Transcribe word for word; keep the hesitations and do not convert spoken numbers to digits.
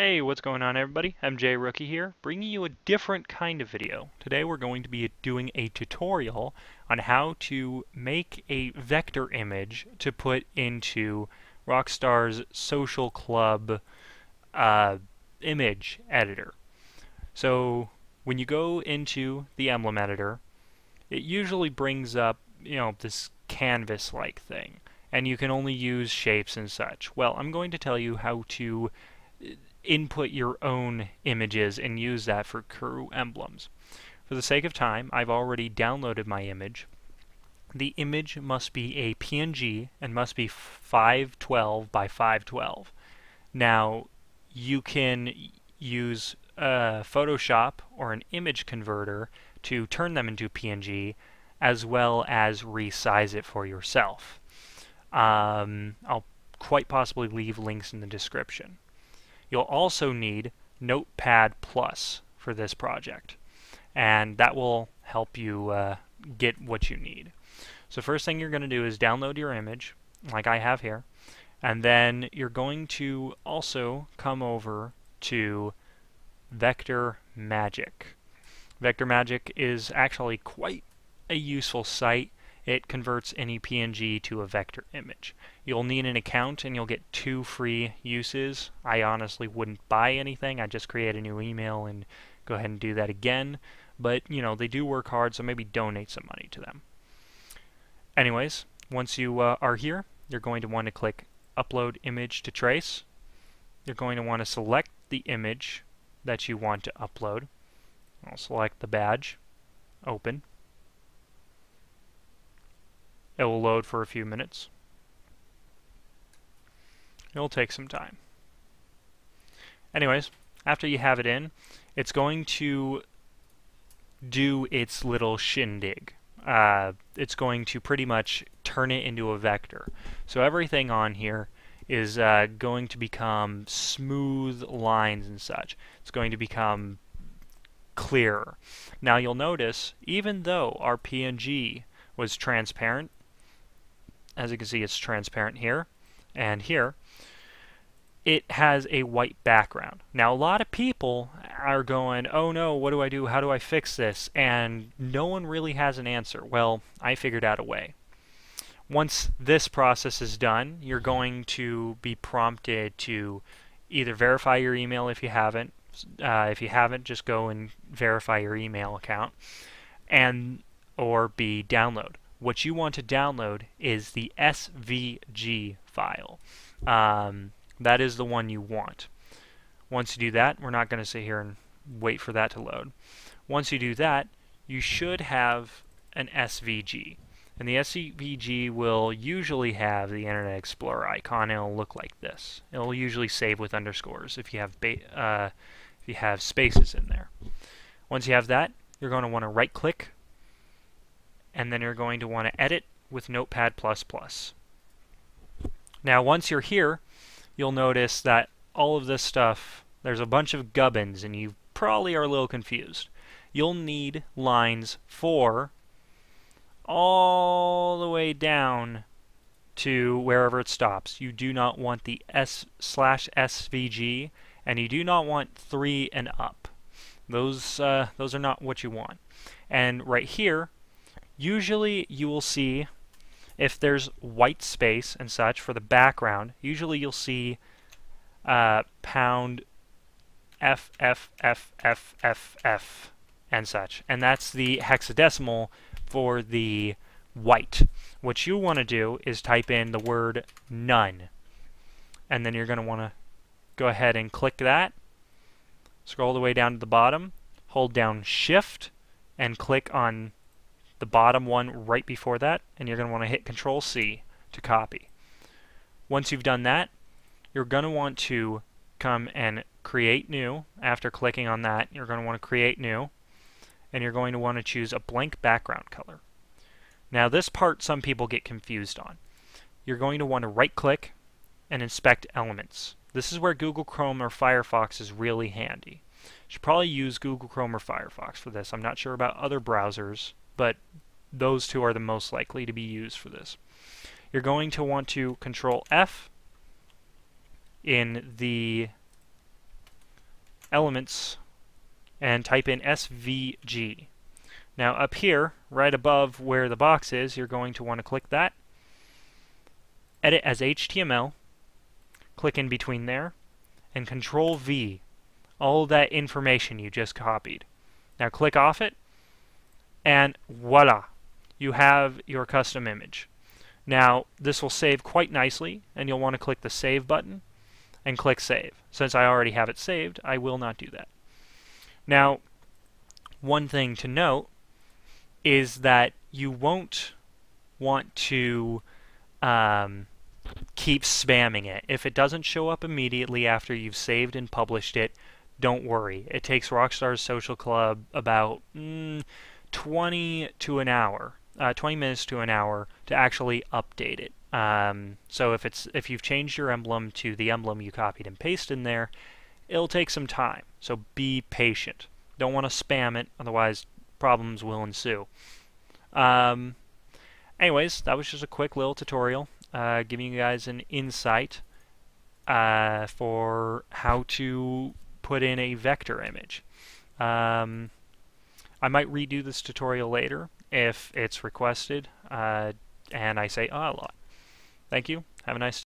Hey, what's going on everybody? M J Rookie here, bringing you a different kind of video. Today we're going to be doing a tutorial on how to make a vector image to put into Rockstar's Social Club uh, image editor. So when you go into the emblem editor, it usually brings up, you know, this canvas-like thing, and you can only use shapes and such. Well, I'm going to tell you how to input your own images and use that for crew emblems. For the sake of time, I've already downloaded my image. The image must be a P N G and must be five twelve by five twelve. Now, you can use uh, Photoshop or an image converter to turn them into P N G, as well as resize it for yourself. Um, I'll quite possibly leave links in the description. You'll also need Notepad plus plus for this project, and that will help you uh, get what you need. So first thing you're going to do is download your image, like I have here, and then you're going to also come over to Vector Magic. Vector Magic is actually quite a useful site. It converts any P N G to a vector image. You'll need an account and you'll get two free uses. I honestly wouldn't buy anything. I just create a new email and go ahead and do that again. But, you know, they do work hard, so maybe donate some money to them. Anyways, once you uh, are here, you're going to want to click Upload Image to Trace. You're going to want to select the image that you want to upload. I'll select the badge, open. It will load for a few minutes. It will take some time. Anyways, after you have it in, it's going to do its little shindig. Uh, it's going to pretty much turn it into a vector. So everything on here is uh, going to become smooth lines and such. It's going to become clearer. Now you'll notice, even though our P N G was transparent, as you can see, it's transparent here and here. It has a white background. Now, a lot of people are going, oh no, what do I do? How do I fix this? And no one really has an answer. Well, I figured out a way. Once this process is done, you're going to be prompted to either verify your email if you haven't. Uh, if you haven't, just go and verify your email account, and or be download. What you want to download is the S V G file. Um, that is the one you want. Once you do that, we're not going to sit here and wait for that to load. Once you do that, you should have an S V G. And the S V G will usually have the Internet Explorer icon. It'll look like this. It'll usually save with underscores if you have ba uh, if you have spaces in there. Once you have that, you're going to want to right-click, and then you're going to want to edit with Notepad plus plus. Now once you're here, you'll notice that all of this stuff, there's a bunch of gubbins and you probably are a little confused. You'll need lines for all the way down to wherever it stops. You do not want the S slash S V G, and you do not want three and up. Those, uh, those are not what you want. And right here, usually you will see, if there's white space and such for the background, usually you'll see uh, pound F F F F F F and such. And that's the hexadecimal for the white. What you want to do is type in the word none. And then you're going to want to go ahead and click that. Scroll all the way down to the bottom. Hold down Shift and click on the bottom one right before that, and you're going to want to hit control C to copy. Once you've done that, you're going to want to come and create new. After clicking on that, you're going to want to create new, and you're going to want to choose a blank background color. Now this part some people get confused on. You're going to want to right-click and inspect elements. This is where Google Chrome or Firefox is really handy. You should probably use Google Chrome or Firefox for this. I'm not sure about other browsers, but those two are the most likely to be used for this. You're going to want to control F in the Elements and type in S V G. Now up here, right above where the box is, you're going to want to click that, edit as H T M L, click in between there, and Control V, all that information you just copied. Now click off it, and voila, you have your custom image. Now this will save quite nicely, and you'll want to click the Save button and click Save. Since I already have it saved, I will not do that. Now, one thing to note is that you won't want to um, keep spamming it. If it doesn't show up immediately after you've saved and published it, don't worry. It takes Rockstar Social Club about mm, twenty to an hour, uh, twenty minutes to an hour to actually update it. Um, so if it's if you've changed your emblem to the emblem you copied and pasted in there, it'll take some time. So be patient. Don't want to spam it, otherwise problems will ensue. Um, anyways, that was just a quick little tutorial, uh, giving you guys an insight uh, for how to put in a vector image. Um, I might redo this tutorial later if it's requested, uh, and I say oh a lot. Thank you. Have a nice day.